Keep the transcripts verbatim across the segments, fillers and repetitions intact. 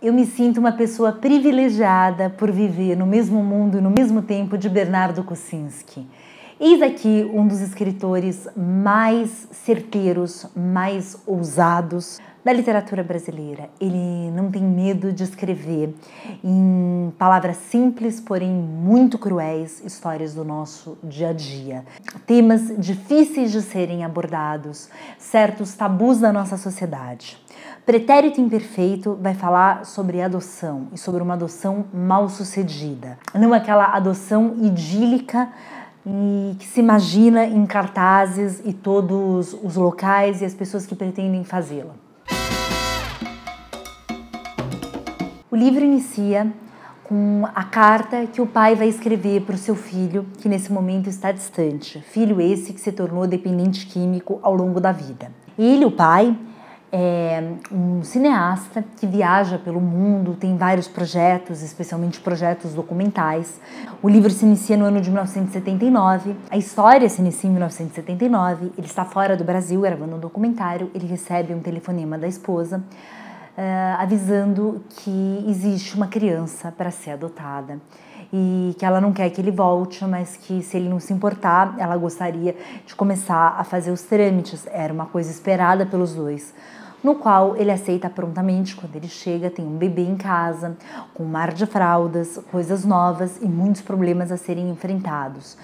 Eu me sinto uma pessoa privilegiada por viver no mesmo mundo e no mesmo tempo de Bernardo Kucinski. Eis aqui um dos escritores mais certeiros, mais ousados da literatura brasileira. Ele não tem medo de escrever em palavras simples, porém muito cruéis, histórias do nosso dia a dia. Temas difíceis de serem abordados, certos tabus da nossa sociedade. Pretérito Imperfeito vai falar sobre adoção e sobre uma adoção mal sucedida. Não aquela adoção idílica e que se imagina em cartazes e todos os locais e as pessoas que pretendem fazê-la. O livro inicia com a carta que o pai vai escrever para o seu filho, que nesse momento está distante. Filho esse que se tornou dependente químico ao longo da vida. Ele, o pai, é um cineasta que viaja pelo mundo, tem vários projetos, especialmente projetos documentais. O livro se inicia no ano de mil novecentos e setenta e nove, a história se inicia em mil novecentos e setenta e nove, ele está fora do Brasil gravando um documentário, ele recebe um telefonema da esposa uh, avisando que existe uma criança para ser adotada e que ela não quer que ele volte, mas que se ele não se importar, ela gostaria de começar a fazer os trâmites. Era uma coisa esperada pelos dois, no qual ele aceita prontamente. Quando ele chega, tem um bebê em casa, com um mar de fraldas, coisas novas e muitos problemas a serem enfrentados.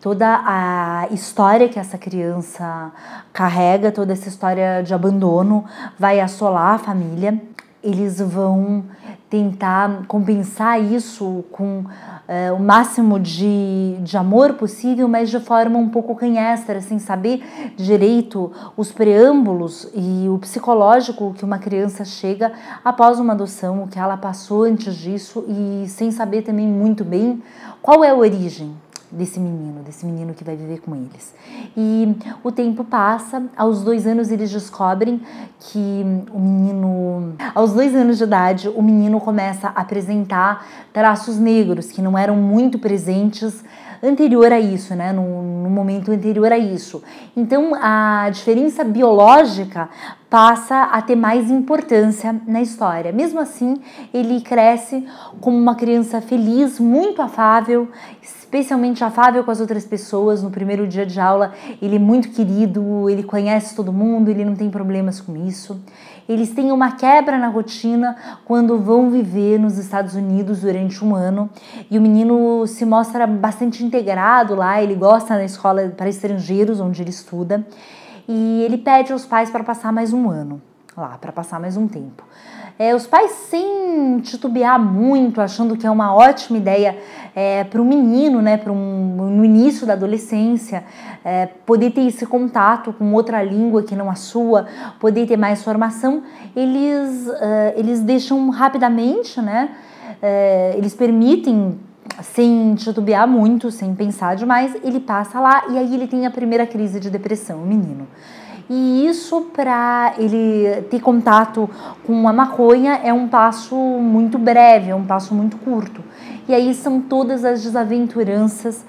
Toda a história que essa criança carrega, toda essa história de abandono, vai assolar a família. Eles vão tentar compensar isso com é, o máximo de, de amor possível, mas de forma um pouco canhestra, sem saber direito os preâmbulos e o psicológico que uma criança chega após uma adoção, o que ela passou antes disso, e sem saber também muito bem qual é a origem desse menino, desse menino que vai viver com eles. E o tempo passa, aos dois anos eles descobrem que o menino... Aos dois anos de idade, o menino começa a apresentar traços negros que não eram muito presentes anterior a isso, né? No, no momento anterior a isso. Então, a diferença biológica passa a ter mais importância na história. Mesmo assim, ele cresce como uma criança feliz, muito afável, especialmente afável com as outras pessoas. No primeiro dia de aula, ele é muito querido, ele conhece todo mundo, ele não tem problemas com isso. Eles têm uma quebra na rotina quando vão viver nos Estados Unidos durante um ano, e o menino se mostra bastante integrado lá, ele gosta da escola para estrangeiros onde ele estuda, e ele pede aos pais para passar mais um ano lá, para passar mais um tempo. É, os pais, sem titubear muito, achando que é uma ótima ideia é, para um menino, né, para um, no início da adolescência, é, poder ter esse contato com outra língua que não a sua, poder ter mais formação, eles, é, eles deixam rapidamente, né, é, eles permitem, sem titubear muito, sem pensar demais. Ele passa lá e aí ele tem a primeira crise de depressão, o menino. E isso, para ele ter contato com a maconha, é um passo muito breve, é um passo muito curto. E aí são todas as desaventuranças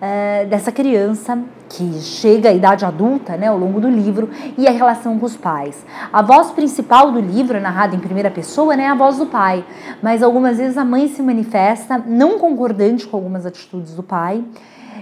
uh, dessa criança que chega à idade adulta, né, ao longo do livro, e a relação com os pais. A voz principal do livro, narrada em primeira pessoa, né, é a voz do pai, mas algumas vezes a mãe se manifesta não concordante com algumas atitudes do pai.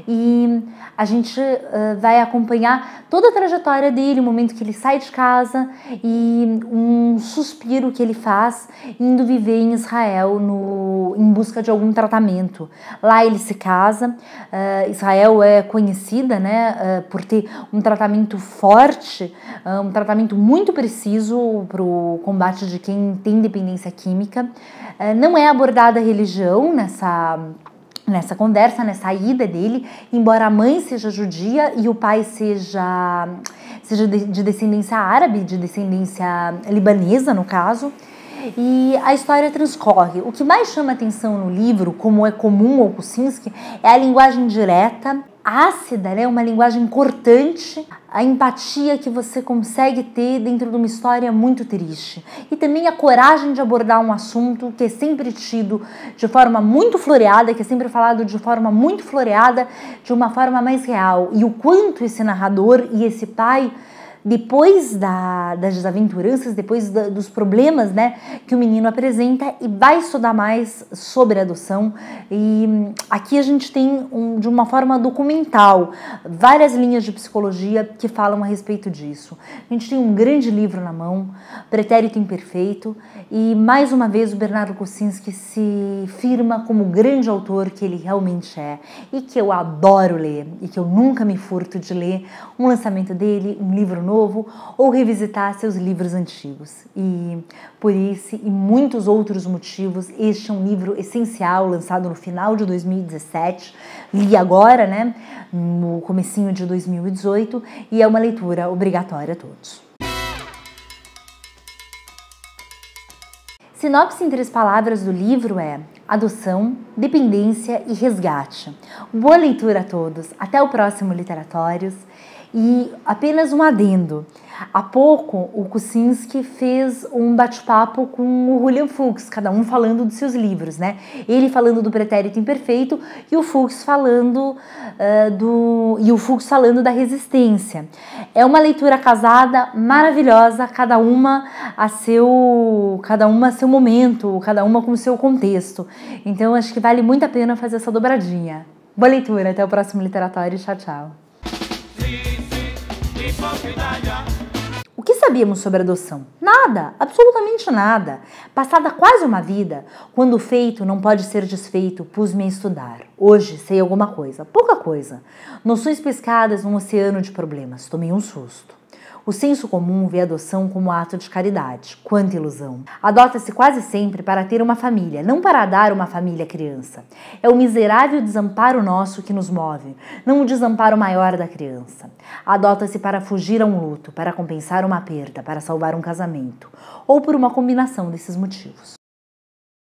E a gente uh, vai acompanhar toda a trajetória dele, o momento que ele sai de casa e um suspiro que ele faz indo viver em Israel no, em busca de algum tratamento. Lá ele se casa, uh, Israel é conhecida, né, uh, por ter um tratamento forte, uh, um tratamento muito preciso para o combate de quem tem dependência química. Uh, não é abordada a religião nessa... nessa conversa, nessa ida dele, embora a mãe seja judia e o pai seja, seja de descendência árabe, de descendência libanesa, no caso. E a história transcorre. O que mais chama atenção no livro, como é comum ao Kucinski, é a linguagem direta, ácida, né? Uma linguagem cortante, a empatia que você consegue ter dentro de uma história muito triste. E também a coragem de abordar um assunto que é sempre tido de forma muito floreada, que é sempre falado de forma muito floreada, de uma forma mais real. E o quanto esse narrador e esse pai depois da, das desaventuranças, depois da, dos problemas, né, que o menino apresenta, e vai estudar mais sobre adoção. E aqui a gente tem, um, de uma forma documental, várias linhas de psicologia que falam a respeito disso. A gente tem um grande livro na mão, Pretérito Imperfeito, e mais uma vez o Bernardo Kucinski se firma como o grande autor que ele realmente é, e que eu adoro ler, e que eu nunca me furto de ler um lançamento dele, um livro novo, ou revisitar seus livros antigos. E por esse e muitos outros motivos, este é um livro essencial, lançado no final de dois mil e dezessete, li agora, né, no comecinho de dois mil e dezoito, e é uma leitura obrigatória a todos. Sinopse em três palavras do livro é: adoção, dependência e resgate. Boa leitura a todos, até o próximo Literatórios. E apenas um adendo, há pouco o Kucinski fez um bate-papo com o Julian Fuchs, cada um falando dos seus livros, né? Ele falando do Pretérito Imperfeito e o Fuchs falando uh, do e o Fuchs falando da Resistência. É uma leitura casada maravilhosa, cada uma a seu cada uma a seu momento, cada uma com o seu contexto. Então acho que vale muito a pena fazer essa dobradinha. Boa leitura, até o próximo Literatório, tchau, tchau. O que sabíamos sobre adoção? Nada, absolutamente nada. Passada quase uma vida, quando o feito não pode ser desfeito, pus-me a estudar. Hoje sei alguma coisa, pouca coisa. Noções pescadas num oceano de problemas, tomei um susto. O senso comum vê a adoção como ato de caridade. Quanta ilusão! Adota-se quase sempre para ter uma família, não para dar uma família à criança. É o miserável desamparo nosso que nos move, não o desamparo maior da criança. Adota-se para fugir a um luto, para compensar uma perda, para salvar um casamento, ou por uma combinação desses motivos.